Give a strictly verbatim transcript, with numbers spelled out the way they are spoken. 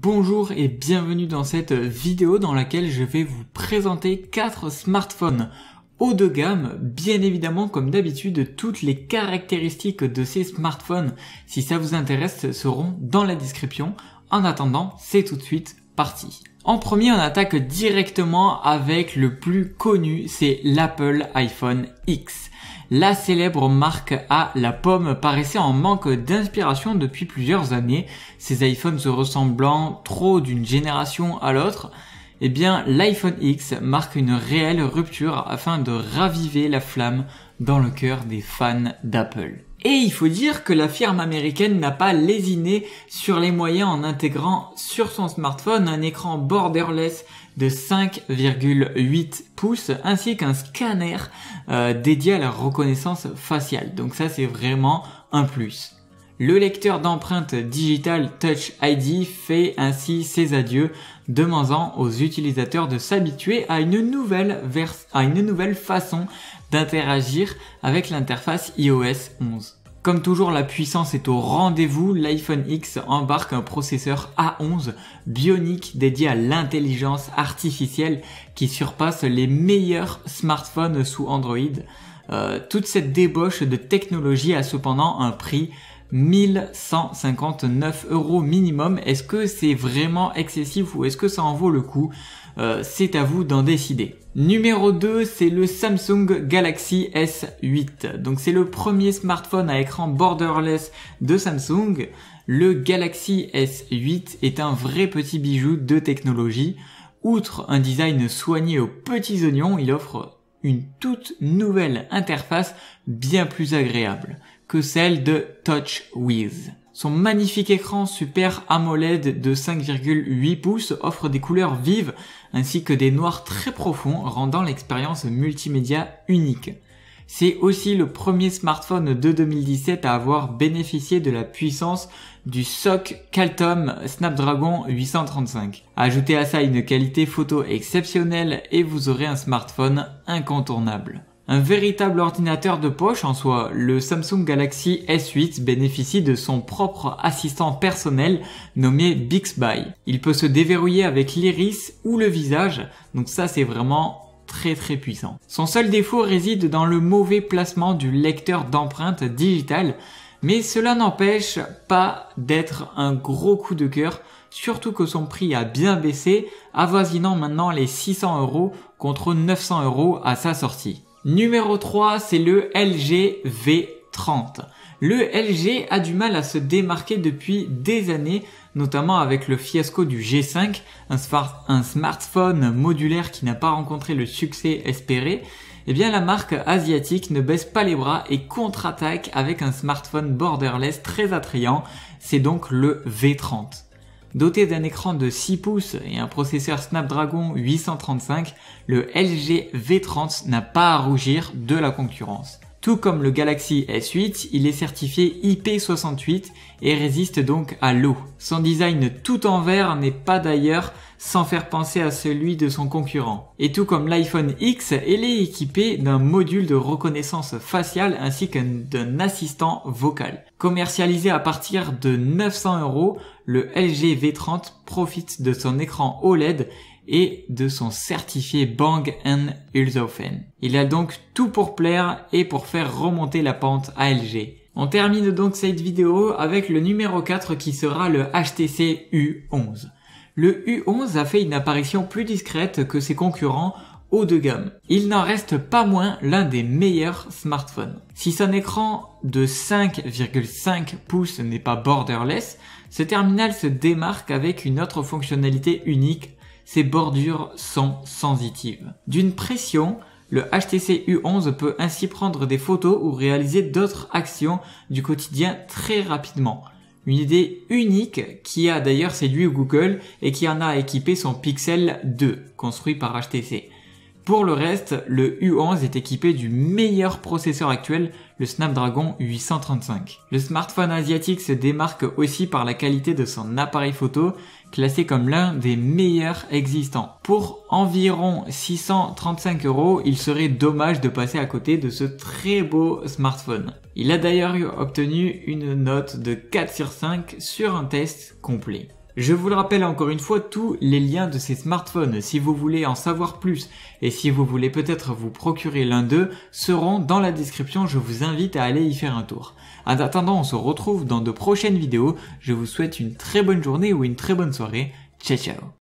Bonjour et bienvenue dans cette vidéo dans laquelle je vais vous présenter quatre smartphones haut de gamme, bien évidemment comme d'habitude toutes les caractéristiques de ces smartphones, si ça vous intéresse, seront dans la description. En attendant, c'est tout de suite parti. En premier, on attaque directement avec le plus connu, c'est l'Apple iPhone X. La célèbre marque à la pomme paraissait en manque d'inspiration depuis plusieurs années, ces iPhones se ressemblant trop d'une génération à l'autre. Eh bien, l'iPhone X marque une réelle rupture afin de raviver la flamme dans le cœur des fans d'Apple. Et il faut dire que la firme américaine n'a pas lésiné sur les moyens en intégrant sur son smartphone un écran borderless de cinq virgule huit pouces ainsi qu'un scanner euh, dédié à la reconnaissance faciale. Donc ça, c'est vraiment un plus. Le lecteur d'empreintes digitales Touch I D fait ainsi ses adieux, demandant aux utilisateurs de s'habituer à une nouvelle vers... à une nouvelle façon d'interagir avec l'interface i O S onze. Comme toujours, la puissance est au rendez-vous, l'iPhone X embarque un processeur A onze bionique dédié à l'intelligence artificielle qui surpasse les meilleurs smartphones sous Android. Euh, toute cette débauche de technologie a cependant un prix, mille cent cinquante-neuf euros minimum. Est-ce que c'est vraiment excessif ou est-ce que ça en vaut le coup? euh, C'est à vous d'en décider. Numéro deux, c'est le Samsung Galaxy S huit. Donc c'est le premier smartphone à écran borderless de Samsung. Le Galaxy S huit est un vrai petit bijou de technologie. Outre un design soigné aux petits oignons, il offre une toute nouvelle interface bien plus agréable que celle de TouchWiz. Son magnifique écran Super AMOLED de cinq virgule huit pouces offre des couleurs vives ainsi que des noirs très profonds, rendant l'expérience multimédia unique. C'est aussi le premier smartphone de deux mille dix-sept à avoir bénéficié de la puissance du S O C Qualcomm Snapdragon huit cent trente-cinq. Ajoutez à ça une qualité photo exceptionnelle et vous aurez un smartphone incontournable. Un véritable ordinateur de poche en soi, le Samsung Galaxy S huit bénéficie de son propre assistant personnel nommé Bixby. Il peut se déverrouiller avec l'iris ou le visage, donc ça c'est vraiment très très puissant. Son seul défaut réside dans le mauvais placement du lecteur d'empreintes digitales, mais cela n'empêche pas d'être un gros coup de cœur, surtout que son prix a bien baissé, avoisinant maintenant les six cents euros contre neuf cents euros à sa sortie. Numéro trois, c'est le L G V trente. Le L G a du mal à se démarquer depuis des années, notamment avec le fiasco du G cinq, un, smart un smartphone modulaire qui n'a pas rencontré le succès espéré. Eh bien, la marque asiatique ne baisse pas les bras et contre-attaque avec un smartphone borderless très attrayant, c'est donc le V trente. Doté d'un écran de six pouces et un processeur Snapdragon huit cent trente-cinq, le L G V trente n'a pas à rougir de la concurrence. Tout comme le Galaxy S huit, il est certifié I P soixante-huit et résiste donc à l'eau. Son design tout en verre n'est pas d'ailleurs sans faire penser à celui de son concurrent. Et tout comme l'iPhone X, il est équipé d'un module de reconnaissance faciale ainsi que d'un assistant vocal. Commercialisé à partir de neuf cents euros, le L G V trente profite de son écran O L E D et de son certifié Bang and Olufsen. Il a donc tout pour plaire et pour faire remonter la pente à L G. On termine donc cette vidéo avec le numéro quatre qui sera le H T C U onze. Le U onze a fait une apparition plus discrète que ses concurrents haut de gamme. Il n'en reste pas moins l'un des meilleurs smartphones. Si son écran de cinq virgule cinq pouces n'est pas borderless, ce terminal se démarque avec une autre fonctionnalité unique, ses bordures sont sensitives. D'une pression, le H T C U onze peut ainsi prendre des photos ou réaliser d'autres actions du quotidien très rapidement. Une idée unique qui a d'ailleurs séduit Google et qui en a équipé son Pixel deux, construit par H T C. Pour le reste, le U onze est équipé du meilleur processeur actuel, le Snapdragon huit cent trente-cinq. Le smartphone asiatique se démarque aussi par la qualité de son appareil photo, classé comme l'un des meilleurs existants. Pour environ six cent trente-cinq euros, il serait dommage de passer à côté de ce très beau smartphone. Il a d'ailleurs obtenu une note de quatre sur cinq sur un test complet. Je vous le rappelle encore une fois, tous les liens de ces smartphones, si vous voulez en savoir plus et si vous voulez peut-être vous procurer l'un d'eux, seront dans la description, je vous invite à aller y faire un tour. En attendant, on se retrouve dans de prochaines vidéos, je vous souhaite une très bonne journée ou une très bonne soirée, ciao ciao.